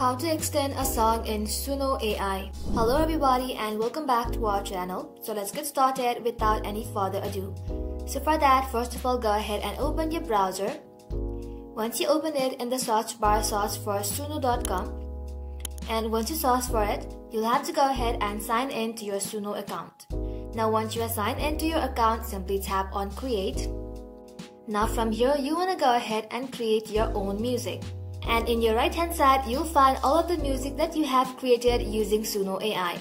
How to extend a song in Suno AI. Hello everybody and welcome back to our channel. So let's get started without any further ado. So for that, first of all, go ahead and open your browser. Once you open it, in the search bar, search for suno.com. And once you search for it, you'll have to go ahead and sign in to your Suno account. Now once you are signed into your account, simply tap on create. Now from here, you want to go ahead and create your own music. And in your right hand side, you'll find all of the music that you have created using Suno AI.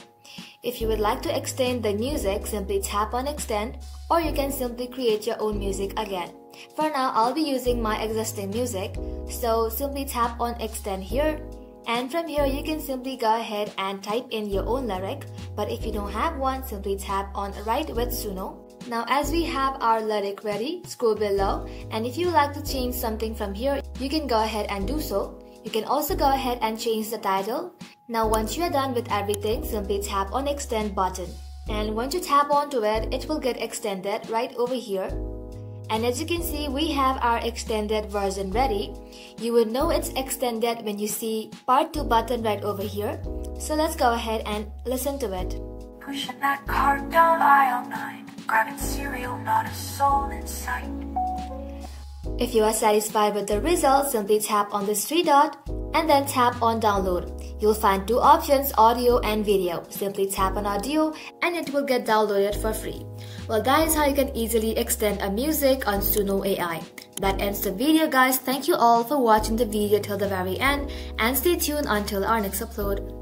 If you would like to extend the music, simply tap on extend, or you can simply create your own music again. For now, I'll be using my existing music, so simply tap on extend here. And from here, you can simply go ahead and type in your own lyric, but if you don't have one, simply tap on write with Suno. Now as we have our lyric ready, scroll below, and if you would like to change something from here, you can go ahead and do so. You can also go ahead and change the title. Now once you are done with everything, simply tap on extend button. And once you tap onto it, it will get extended right over here. And as you can see, we have our extended version ready. You would know it's extended when you see part 2 button right over here. So let's go ahead and listen to it. Pushing that car down aisle 9. Grabbing cereal, not a soul in sight. If you are satisfied with the result, simply tap on this 3 dot and then tap on download. You'll find 2 options, audio and video. Simply tap on audio and it will get downloaded for free. Well, that is how you can easily extend a music on Suno AI. That ends the video, guys. Thank you all for watching the video till the very end and stay tuned until our next upload.